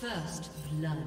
First blood.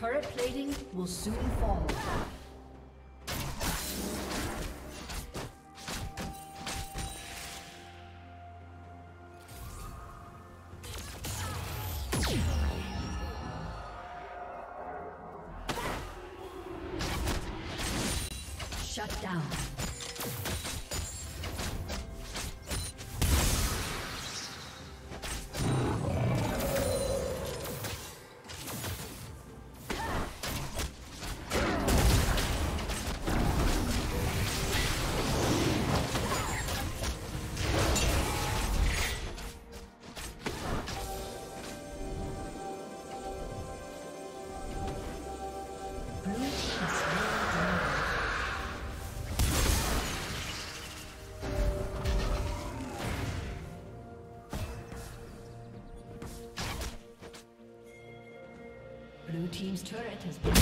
Turret plating will soon fall. Shut down. Blue team's turret has been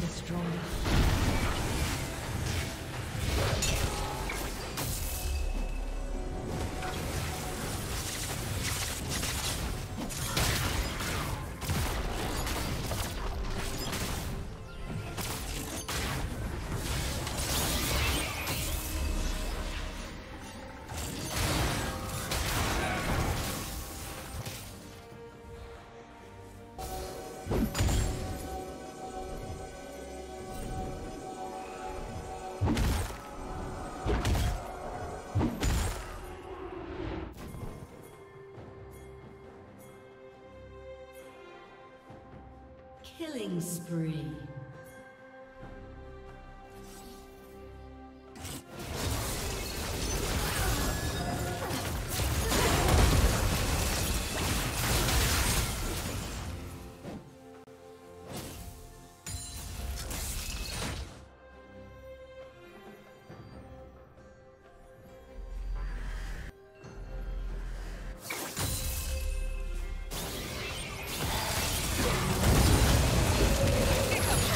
destroyed. Killing spree. Pick up.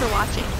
for watching.